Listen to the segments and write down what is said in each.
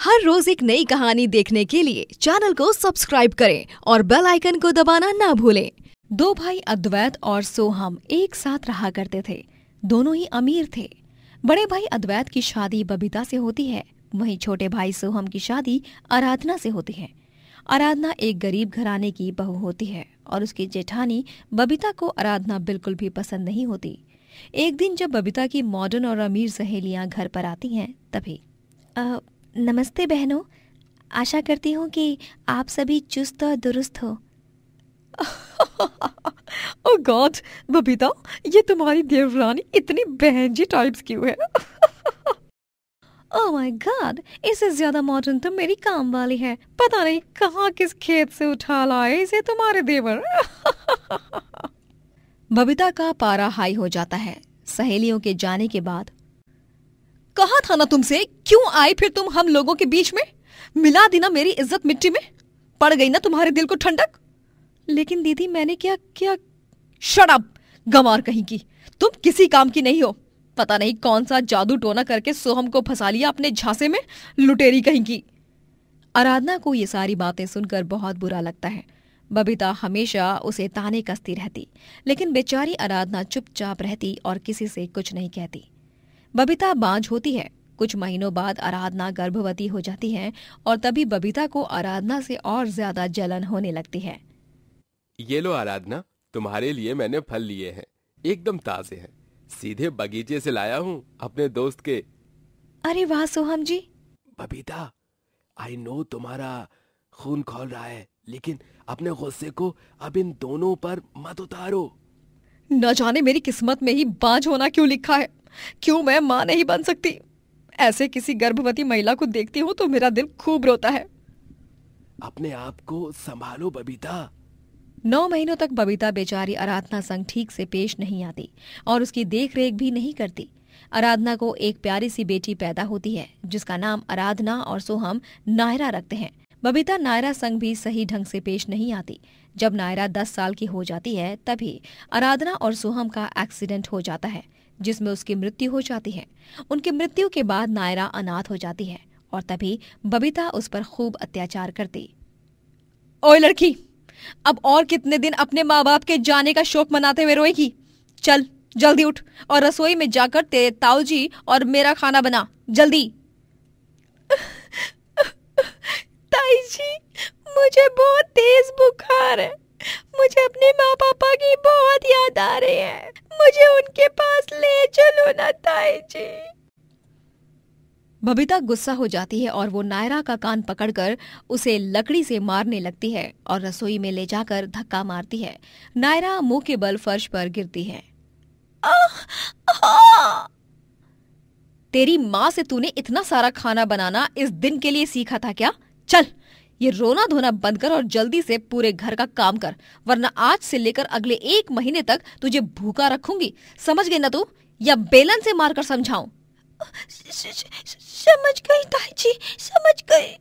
हर रोज एक नई कहानी देखने के लिए चैनल को सब्सक्राइब करें और बेल आइकन को दबाना ना भूलें। दो भाई अद्वैत और सोहम एक साथ रहा करते थे। दोनों ही अमीर थे। बड़े भाई अद्वैत की शादी बबीता से होती है, वहीं छोटे भाई सोहम की शादी आराधना से होती है। आराधना एक गरीब घराने की बहू होती है और उसकी जेठानी बबीता को आराधना बिल्कुल भी पसंद नहीं होती। एक दिन जब बबीता की मॉडर्न और अमीर सहेलियां घर पर आती हैं तभी नमस्ते बहनों, आशा करती हूँ कि आप सभी चुस्त और दुरुस्त हो। ओह गॉड बबीता, ये तुम्हारी देवरानी इतनी बहनजी टाइप्स क्यों है? ओह माय गॉड, इससे ज्यादा मॉडर्न तो मेरी काम वाली है। पता नहीं कहाँ किस खेत से उठा लाए इसे तुम्हारे देवर। बबीता का पारा हाई हो जाता है। सहेलियों के जाने के बाद कहा था ना तुमसे, क्यों आई फिर तुम हम लोगों के बीच में? मिला दी ना मेरी इज्जत मिट्टी में, पड़ गई ना तुम्हारे दिल को ठंडक। लेकिन दीदी मैंने क्या क्या? शट अप गंवार कहीं की, तुम किसी काम की नहीं हो। पता नहीं कौन सा जादू टोना करके सोहम को फंसा लिया अपने झांसे में, लुटेरी कहीं की। आराधना को ये सारी बातें सुनकर बहुत बुरा लगता है। बबीता हमेशा उसे ताने कसती रहती, लेकिन बेचारी आराधना चुपचाप रहती और किसी से कुछ नहीं कहती। बबीता बांझ होती है। कुछ महीनों बाद आराधना गर्भवती हो जाती है और तभी बबीता को आराधना से और ज्यादा जलन होने लगती है। ये लो आराधना, तुम्हारे लिए मैंने फल लिए हैं, एकदम ताजे हैं, सीधे बगीचे से लाया हूँ अपने दोस्त के। अरे वाह सोहम जी। बबीता आई नो तुम्हारा खून खौल रहा है, लेकिन अपने गुस्से को अब इन दोनों पर मत उतारो। न जाने मेरी किस्मत में ही बांझ होना क्यों लिखा है, क्यों मैं मां नहीं बन सकती। ऐसे किसी गर्भवती महिला को देखती हूँ तो मेरा दिल खूब रोता है। अपने आप को संभालो बबीता। 9 महीनों तक बबीता बेचारी आराधना संग ठीक से पेश नहीं आती और उसकी देखरेख भी नहीं करती। आराधना को एक प्यारी सी बेटी पैदा होती है जिसका नाम आराधना और सोहम नायरा रखते हैं। बबीता नायरा संग भी सही ढंग से पेश नहीं आती। जब नायरा 10 साल की हो जाती है तभी आराधना और सोहम का एक्सीडेंट हो जाता है जिसमें उसकी मृत्यु हो जाती है। उनकी मृत्यु के बाद नायरा अनाथ हो जाती है और तभी बबीता उस पर खूब अत्याचार करती। ओए लड़की, अब और कितने दिन अपने माँ बाप के जाने का शोक मनाते हुए रोएगी? चल जल्दी उठ और रसोई में जाकर तेरे ताऊजी और मेरा खाना बना, जल्दी। ताई जी, मुझे बहुत तेज बुखार है, मुझे अपने माँ पापा की बहुत याद आ रही है, मुझे उनके पास ले चलो ना ताई जी। बबीता गुस्सा हो जाती है और वो नायरा का कान पकड़कर उसे लकड़ी से मारने लगती है और रसोई में ले जाकर धक्का मारती है। नायरा मुंह के बल फर्श पर गिरती है। तेरी माँ से तूने इतना सारा खाना बनाना इस दिन के लिए सीखा था क्या? चल ये रोना धोना बंद कर और जल्दी से पूरे घर का काम कर, वरना आज से लेकर अगले 1 महीने तक तुझे भूखा रखूंगी, समझ गई ना तू? या बेलन से मारकर समझाऊं? समझ गई ताई जी, समझ गई।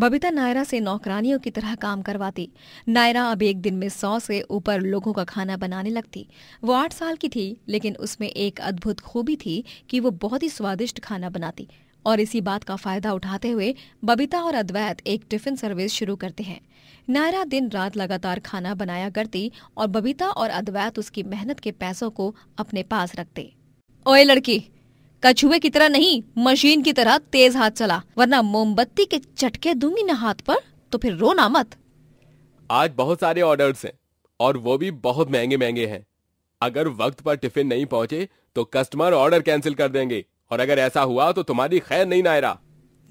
बबीता नायरा से नौकरानियों की तरह काम करवाती। नायरा अब एक दिन में 100 से ऊपर लोगों का खाना बनाने लगती। वो 8 साल की थी, लेकिन उसमें एक अद्भुत खूबी थी कि वो बहुत ही स्वादिष्ट खाना बनाती और इसी बात का फायदा उठाते हुए बबीता और अद्वैत एक टिफिन सर्विस शुरू करते हैं। नायरा दिन रात लगातार खाना बनाया करती और बबीता और अद्वैत उसकी मेहनत के पैसों को अपने पास रखते। ओए लड़की, कछुए की तरह नहीं, मशीन की तरह तेज हाथ चला, वरना मोमबत्ती के चटके दूंगी ना हाथ पर, तो फिर रोना मत। आज बहुत सारे ऑर्डर्स हैं और वो भी बहुत महंगे महंगे हैं। अगर वक्त पर टिफिन नहीं पहुंचे तो कस्टमर ऑर्डर कैंसिल कर देंगे और अगर ऐसा हुआ तो तुम्हारी खैर नहीं नायरा।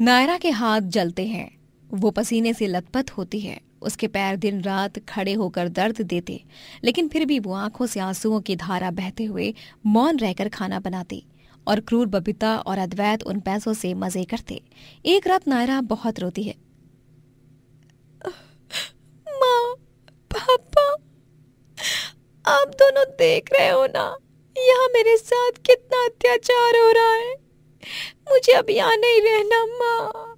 नायरा के हाथ जलते हैं, वो पसीने से लथपथ होती है। उसके पैर दिन रात खड़े होकर दर्द देते, लेकिन फिर भी वो आंखों से आंसुओं की धारा बहते हुए मौन रहकर खाना बनाती और क्रूर बबीता और अद्वैत उन पैसों से मजे करते। एक रात नायरा बहुत रोती है। माँ, पापा, आप दोनों देख रहे हो ना यहाँ मेरे साथ कितना अत्याचार हो रहा है, मुझे अब यहाँ नहीं रहना माँ।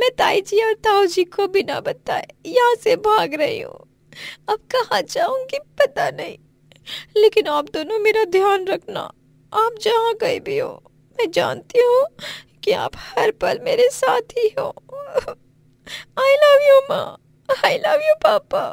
मैं ताई जी और ताऊ जी को बिना बताए यहाँ से भाग रही हूँ, अब कहाँ जाऊंगी पता नहीं, लेकिन आप दोनों मेरा ध्यान रखना। आप जहाँ गए भी हो मैं जानती हूँ कि आप हर पल मेरे साथ ही हो। आई लव यू माँ, आई लव यू पापा,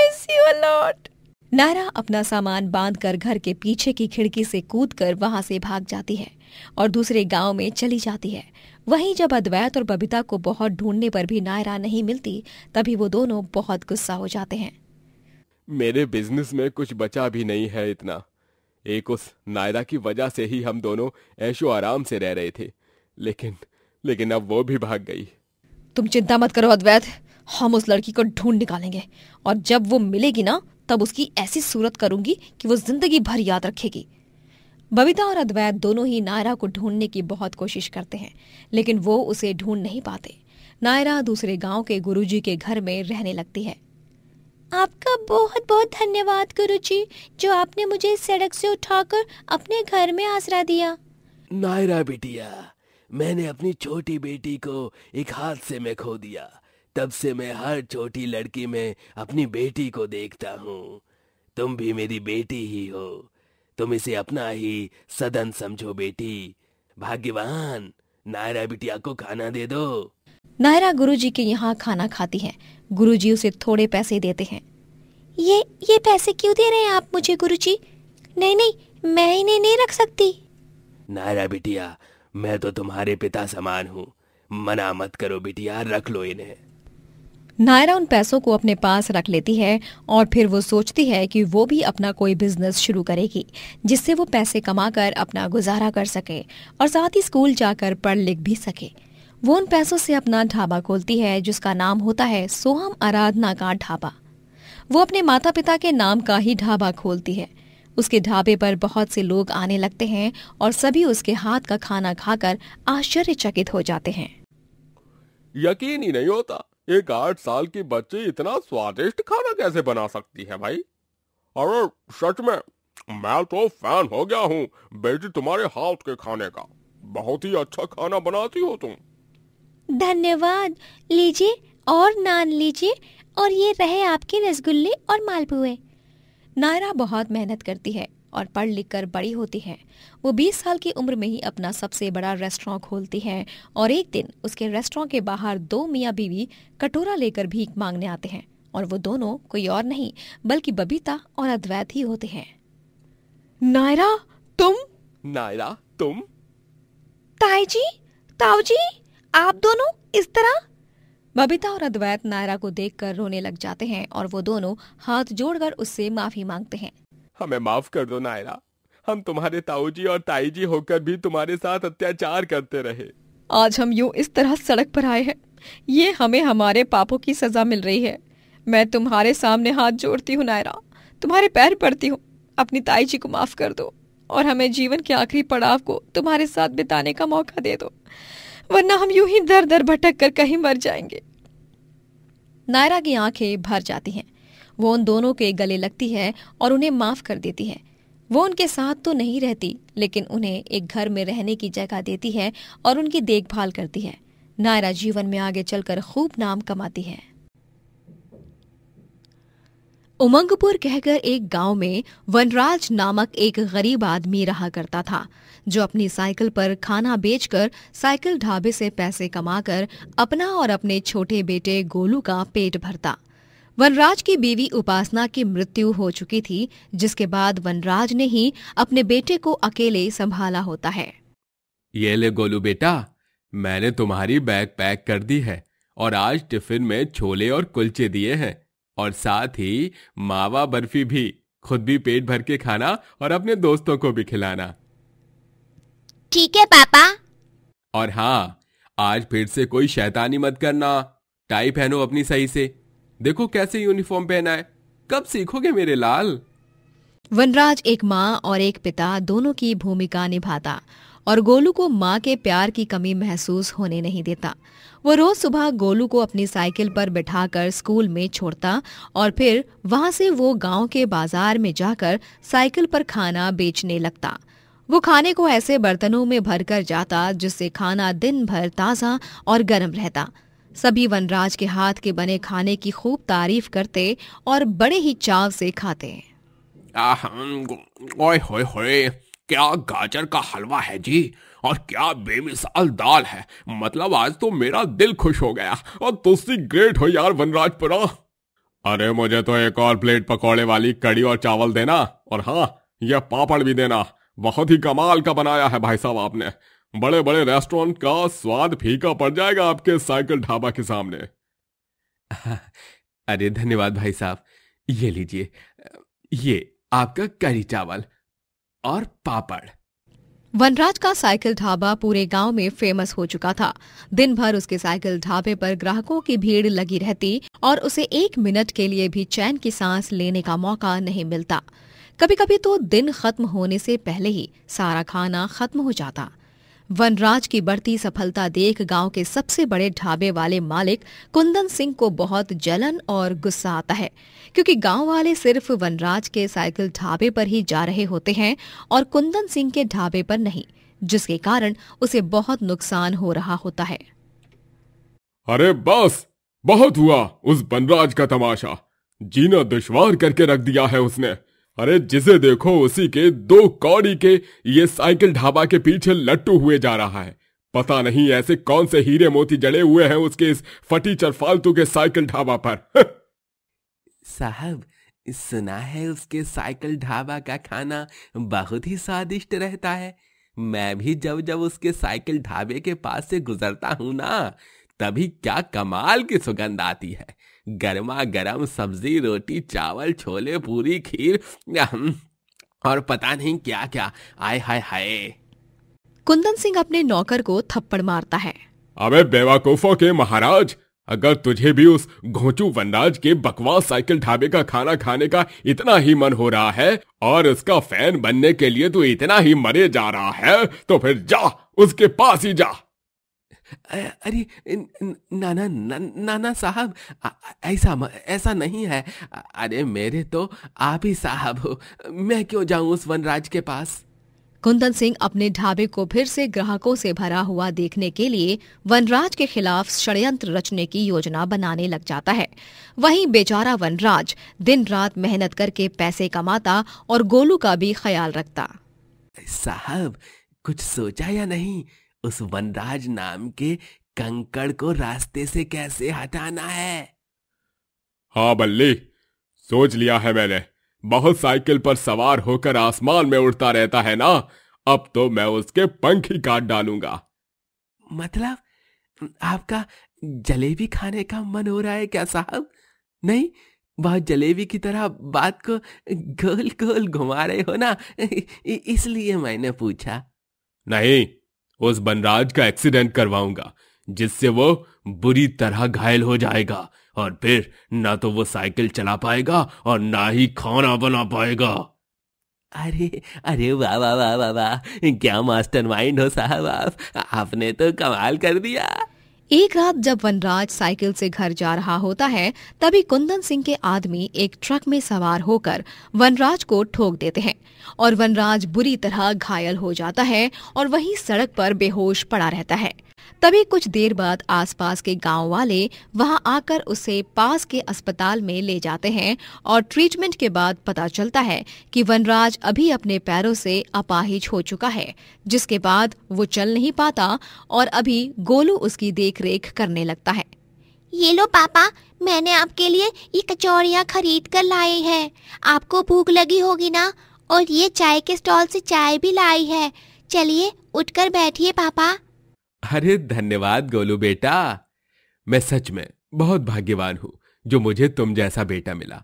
miss you a lot. Naira अपना सामान बांधकर घर के पीछे की खिड़की से कूदकर वहां से भाग जाती है और दूसरे गांव में चली जाती है। वहीं जब अद्वैत और बबीता को बहुत ढूंढने पर भी नायरा नहीं मिलती, तभी वो दोनों बहुत गुस्सा हो जाते हैं। मेरे बिजनेस में कुछ बचा भी नहीं है इतना। एक उस नायरा की वजह से ही हम दोनों ऐशो आराम से रह रहे थे, लेकिन अब वो भी भाग गई। तुम चिंता मत करो अद्वैत, हम उस लड़की को ढूंढ निकालेंगे और जब वो मिलेगी ना, तब उसकी ऐसी सूरत करूंगी कि वो जिंदगी भर याद रखेगी। बबीता और अद्वैत दोनों ही नायरा को ढूंढने की बहुत कोशिश करते हैं, लेकिन वो उसे ढूंढ नहीं पाते। नायरा दूसरे गांव के गुरुजी के घर में रहने लगती है। आपका बहुत बहुत धन्यवाद गुरुजी, जो आपने मुझे सड़क से उठाकर अपने घर में आसरा दिया। नायरा बिटिया, मैंने अपनी छोटी बेटी को एक हादसे में खो दिया। तब से मैं हर छोटी लड़की में अपनी बेटी को देखता हूँ। तुम भी मेरी बेटी ही हो, तुम इसे अपना ही सदन समझो बेटी। भाग्यवान, नायरा बिटिया को खाना दे दो। नायरा गुरुजी के यहाँ खाना खाती है। गुरुजी उसे थोड़े पैसे देते हैं। ये पैसे क्यों दे रहे हैं आप मुझे गुरुजी? नहीं नहीं, मैं इन्हें नहीं रख सकती। नायरा बिटिया, मैं तो तुम्हारे पिता समान हूँ, मना मत करो बिटिया, रख लो इन्हें। नायरा उन पैसों को अपने पास रख लेती है और फिर वो सोचती है कि वो भी अपना कोई बिजनेस शुरू करेगी, जिससे वो पैसे कमाकर अपना गुजारा कर सके और साथ ही स्कूल जाकर पढ़ लिख भी सके। वो उन पैसों से अपना ढाबा खोलती है, जिसका नाम होता है सोहम आराधना का ढाबा। वो अपने माता पिता के नाम का ही ढाबा खोलती है। उसके ढाबे पर बहुत से लोग आने लगते हैं और सभी उसके हाथ का खाना खाकर आश्चर्यचकित हो जाते हैं। यकीन ही नहीं होता, एक 8 साल की बच्ची इतना स्वादिष्ट खाना कैसे बना सकती है भाई। अरे सच में मैं तो फैन हो गया हूँ बेटी तुम्हारे हाथ के खाने का, बहुत ही अच्छा खाना बनाती हो तुम। धन्यवाद, लीजिए और नान लीजिए, और ये रहे आपके रसगुल्ले और मालपुए। नायरा बहुत मेहनत करती है और पढ़ लिख कर बड़ी होती है। वो 20 साल की उम्र में ही अपना सबसे बड़ा रेस्टोरेंट खोलती है और एक दिन उसके रेस्टोरेंट के बाहर 2 मियाँ बीवी कटोरा लेकर भीख मांगने आते हैं और वो दोनों कोई और नहीं बल्कि बबीता और अद्वैत ही होते हैं। नायरा तुम? नायरा तुम? ताईजी, ताऊजी, आप दोनों इस तरह? बबीता और अद्वैत नायरा को देखकर रोने लग जाते हैं और वो दोनों हाथ जोड़कर उससे माफी मांगते हैं। हमें माफ कर दो नायरा, हम तुम्हारे ताऊजी और ताईजी होकर भी तुम्हारे साथ अत्याचार करते रहे। आज हम यूं इस तरह सड़क पर आए हैं, ये हमें हमारे पापों की सजा मिल रही है। मैं तुम्हारे सामने हाथ जोड़ती हूँ नायरा, तुम्हारे पैर पड़ती हूँ, अपनी ताईजी को माफ कर दो और हमें जीवन के आखिरी पड़ाव को तुम्हारे साथ बिताने का मौका दे दो, वरना हम यूं ही दर दर भटक कर कहीं मर जाएंगे। नायरा की आंखें भर जाती हैं। वो उन दोनों के गले लगती है और उन्हें माफ कर देती है। वो उनके साथ तो नहीं रहती, लेकिन उन्हें एक घर में रहने की जगह देती है और उनकी देखभाल करती है। नायरा जीवन में आगे चलकर खूब नाम कमाती है। उमंगपुर कहकर एक गांव में वनराज नामक एक गरीब आदमी रहा करता था, जो अपनी साइकिल पर खाना बेचकर साइकिल ढाबे से पैसे कमाकर अपना और अपने छोटे बेटे गोलू का पेट भरता। वनराज की बीवी उपासना की मृत्यु हो चुकी थी, जिसके बाद वनराज ने ही अपने बेटे को अकेले संभाला होता है। ये ले गोलू बेटा, मैंने तुम्हारी बैग पैक कर दी है और आज टिफिन में छोले और कुलचे दिए हैं और साथ ही मावा बर्फी भी। खुद भी पेट भर के खाना और अपने दोस्तों को भी खिलाना। ठीक है पापा। और हाँ, आज फिर से कोई शैतानी मत करना, टाई पहनो अपनी सही से। देखो कैसे यूनिफॉर्म पहना है, कब सीखोगे मेरे लाल। वनराज एक माँ और एक पिता दोनों की भूमिका निभाता और गोलू को माँ के प्यार की कमी महसूस होने नहीं देता। वो रोज सुबह गोलू को अपनी साइकिल पर बिठाकर स्कूल में छोड़ता और फिर वहाँ से वो गांव के बाजार में जाकर साइकिल पर खाना बेचने लगता। वो खाने को ऐसे बर्तनों में भरकर जाता जिससे खाना दिन भर ताज़ा और गर्म रहता। सभी वनराज के हाथ के बने खाने की खूब तारीफ करते और बड़े ही चाव से खाते। ओए होए होए, क्या गाजर का हलवा है जी, और क्या बेमिसाल दाल है। मतलब आज तो मेरा दिल खुश हो गया। और तुसी ग्रेट हो यार वनराजपुरा। अरे मुझे तो एक और प्लेट पकौड़े वाली कड़ी और चावल देना, और हाँ यह पापड़ भी देना। बहुत ही कमाल का बनाया है भाई साहब आपने। बड़े बड़े रेस्टोरेंट का स्वाद फीका पड़ जाएगा आपके साइकिल ढाबा के सामने। अरे धन्यवाद भाई साहब, ये लीजिए, ये आपका कड़ी चावल और पापड़। वनराज का साइकिल ढाबा पूरे गांव में फेमस हो चुका था। दिन भर उसके साइकिल ढाबे पर ग्राहकों की भीड़ लगी रहती और उसे एक मिनट के लिए भी चैन की सांस लेने का मौका नहीं मिलता। कभी कभी तो दिन खत्म होने से पहले ही सारा खाना खत्म हो जाता। वनराज की बढ़ती सफलता देख गांव के सबसे बड़े ढाबे वाले मालिक कुंदन सिंह को बहुत जलन और गुस्सा आता है, क्योंकि गांव वाले सिर्फ वनराज के साइकिल ढाबे पर ही जा रहे होते हैं और कुंदन सिंह के ढाबे पर नहीं, जिसके कारण उसे बहुत नुकसान हो रहा होता है। अरे बस, बहुत हुआ उस वनराज का तमाशा। जीना दुश्वार करके रख दिया है उसने। अरे जिसे देखो उसी के दो कौड़ी के ये साइकिल ढाबा के पीछे लट्टू हुए जा रहा है। पता नहीं ऐसे कौन से हीरे मोती जड़े हुए हैं उसके इस फटी चरफालतू के साइकिल ढाबा पर। साहब सुना है उसके साइकिल ढाबा का खाना बहुत ही स्वादिष्ट रहता है। मैं भी जब जब उसके साइकिल ढाबे के पास से गुजरता हूँ ना, तभी क्या कमाल की सुगंध आती है। गरमा गरम सब्जी, रोटी, चावल, छोले पूरी, खीर और पता नहीं क्या क्या। आय हाय हाय। कुंदन सिंह अपने नौकर को थप्पड़ मारता है। अबे बेवकूफों के महाराज, अगर तुझे भी उस घोंचू वनराज के बकवास साइकिल ढाबे का खाना खाने का इतना ही मन हो रहा है और उसका फैन बनने के लिए तू इतना ही मरे जा रहा है, तो फिर जा उसके पास ही जा। अरे नाना नाना साहब, ऐसा नहीं है। अरे मेरे तो आप ही साहब हो, मैं क्यों जाऊं उस वनराज के पास। कुंदन सिंह अपने ढाबे को फिर से ग्राहकों से भरा हुआ देखने के लिए वनराज के खिलाफ षड्यंत्र रचने की योजना बनाने लग जाता है। वहीं बेचारा वनराज दिन रात मेहनत करके पैसे कमाता और गोलू का भी ख्याल रखता। साहब कुछ सोचा या नहीं, उस वनराज नाम के कंकड़ को रास्ते से कैसे हटाना है। हाँ बल्ली, सोच लिया है मैंने। बहुत साइकिल पर सवार होकर आसमान में उड़ता रहता है ना, अब तो मैं उसके पंख ही काट डालूंगा। मतलब आपका जलेबी खाने का मन हो रहा है क्या साहब? नहीं, बहुत जलेबी की तरह बात को गोल गोल घुमा रहे हो ना, इसलिए मैंने पूछा। नहीं, उस बनराज का एक्सीडेंट करवाऊंगा जिससे वो बुरी तरह घायल हो जाएगा और फिर ना तो वो साइकिल चला पाएगा और ना ही खाना बना पाएगा। अरे अरे वाह वाह वाह वाह वाह, क्या मास्टरमाइंड हो साहब आप, आपने तो कमाल कर दिया। एक रात जब वनराज साइकिल से घर जा रहा होता है, तभी कुंदन सिंह के आदमी एक ट्रक में सवार होकर वनराज को ठोक देते हैं और वनराज बुरी तरह घायल हो जाता है और वहीं सड़क पर बेहोश पड़ा रहता है। तभी कुछ देर बाद आसपास के गांव वाले वहां आकर उसे पास के अस्पताल में ले जाते हैं और ट्रीटमेंट के बाद पता चलता है कि वनराज अभी अपने पैरों से अपाहिज हो चुका है, जिसके बाद वो चल नहीं पाता और अभी गोलू उसकी देखरेख करने लगता है। ये लो पापा, मैंने आपके लिए ये कचौड़ियाँ खरीद कर लाई है, आपको भूख लगी होगी ना, और ये चाय के स्टॉल से चाय भी लाई है। चलिए उठकर बैठिए पापा। अरे धन्यवाद गोलू बेटा, मैं सच में बहुत भाग्यवान हूं जो मुझे तुम जैसा बेटा मिला।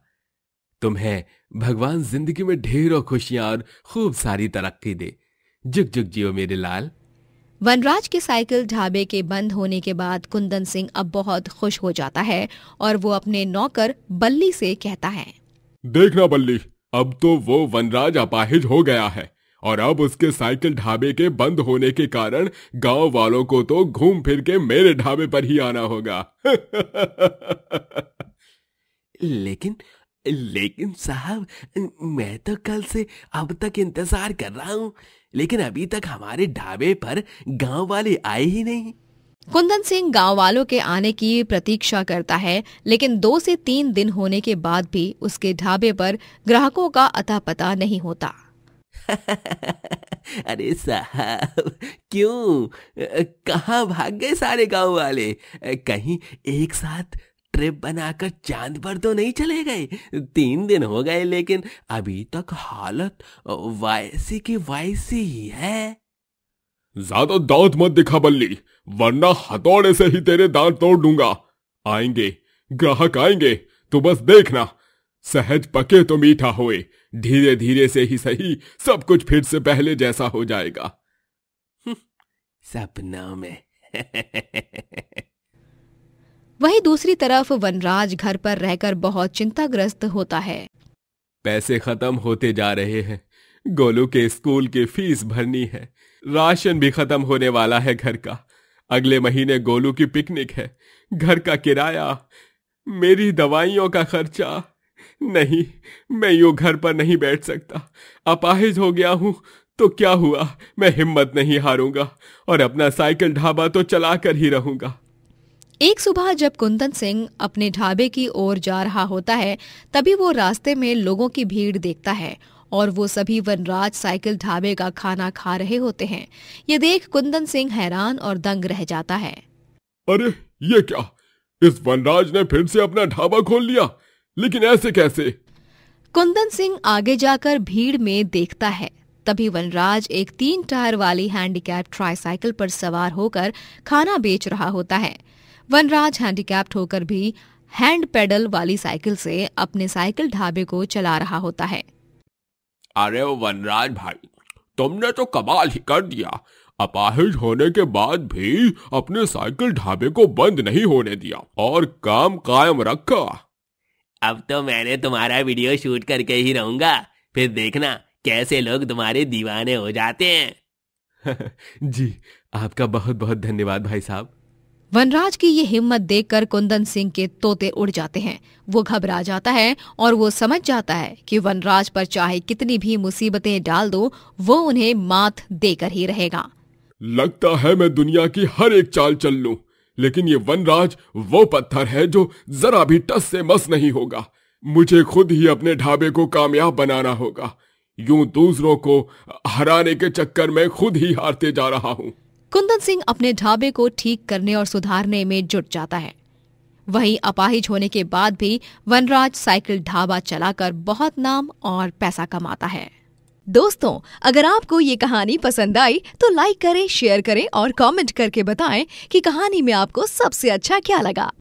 तुम्हें भगवान जिंदगी में ढेरों खुशियां और खूब सारी तरक्की दे। जुग जुग जियो मेरे लाल। वनराज के साइकिल ढाबे के बंद होने के बाद कुंदन सिंह अब बहुत खुश हो जाता है और वो अपने नौकर बल्ली से कहता है। देखना बल्ली, अब तो वो वनराज अपाहिज हो गया है और अब उसके साइकिल ढाबे के बंद होने के कारण गांव वालों को तो घूम फिर के मेरे ढाबे पर ही आना होगा। लेकिन साहब, मैं तो कल से अब तक इंतजार कर रहा हूँ, लेकिन अभी तक हमारे ढाबे पर गांव वाले आए ही नहीं। कुंदन सिंह गांव वालों के आने की प्रतीक्षा करता है, लेकिन 2 से 3 दिन होने के बाद भी उसके ढाबे पर ग्राहकों का अता पता नहीं होता। अरे साहब, क्यों, कहाँ भाग गए सारे गांव वाले? कहीं एक साथ ट्रिप बनाकर चांद पर तो नहीं चले गए? 3 दिन हो गए लेकिन अभी तक हालत वैसी की वैसी ही है। ज्यादा दांत मत दिखा बल्ली, वरना हथौड़े से ही तेरे दांत तोड़ दूंगा। आएंगे ग्राहक, आएंगे, तो बस देखना। सहज पके तो मीठा होए, धीरे धीरे से ही सही सब कुछ फिर से पहले जैसा हो जाएगा। सपना में। वहीं दूसरी तरफ वनराज घर पर रहकर बहुत चिंताग्रस्त होता है। पैसे खत्म होते जा रहे हैं, गोलू के स्कूल की फीस भरनी है, राशन भी खत्म होने वाला है घर का, अगले महीने गोलू की पिकनिक है, घर का किराया, मेरी दवाइयों का खर्चा। नहीं, मैं यूं घर पर नहीं बैठ सकता। अपाहिज हो गया हूं तो क्या हुआ, मैं हिम्मत नहीं हारूंगा और अपना साइकिल ढाबा तो चला कर ही रहूंगा। एक सुबह जब कुंदन सिंह अपने ढाबे की ओर जा रहा होता है तभी वो रास्ते में लोगों की भीड़ देखता है और वो सभी वनराज साइकिल ढाबे का खाना खा रहे होते हैं। ये देख कुंदन सिंह हैरान और दंग रह जाता है। अरे ये क्या, इस वनराज ने फिर से अपना ढाबा खोल लिया, लेकिन ऐसे कैसे? कुंदन सिंह आगे जाकर भीड़ में देखता है। तभी वनराज एक 3 टायर वाली हैंडीकैप ट्राईसाइकिल पर सवार होकर खाना बेच रहा होता है। वनराज हैंडीकैप्ड होकर भी हैंड पैडल वाली साइकिल से अपने साइकिल ढाबे को चला रहा होता है। अरे वनराज भाई, तुमने तो कमाल ही कर दिया। अपाहिज होने के बाद भी अपने साइकिल ढाबे को बंद नहीं होने दिया और काम कायम रखा। अब तो मैंने तुम्हारा वीडियो शूट करके ही रहूंगा, फिर देखना कैसे लोग तुम्हारे दीवाने हो जाते हैं। जी, आपका बहुत बहुत धन्यवाद भाई साहब। वनराज की ये हिम्मत देखकर कुंदन सिंह के तोते उड़ जाते हैं। वो घबरा जाता है और वो समझ जाता है कि वनराज पर चाहे कितनी भी मुसीबतें डाल दो वो उन्हें मात देकर ही रहेगा। लगता है मैं दुनिया की हर एक चाल चल लूं, लेकिन ये वनराज वो पत्थर है जो जरा भी टस से मस नहीं होगा। मुझे खुद ही अपने ढाबे को कामयाब बनाना होगा। यूं दूसरों को हराने के चक्कर में खुद ही हारते जा रहा हूं। कुंदन सिंह अपने ढाबे को ठीक करने और सुधारने में जुट जाता है। वहीं अपाहिज होने के बाद भी वनराज साइकिल ढाबा चलाकर बहुत नाम और पैसा कमाता है। दोस्तों, अगर आपको ये कहानी पसंद आई तो लाइक करें, शेयर करें और कमेंट करके बताएं कि कहानी में आपको सबसे अच्छा क्या लगा।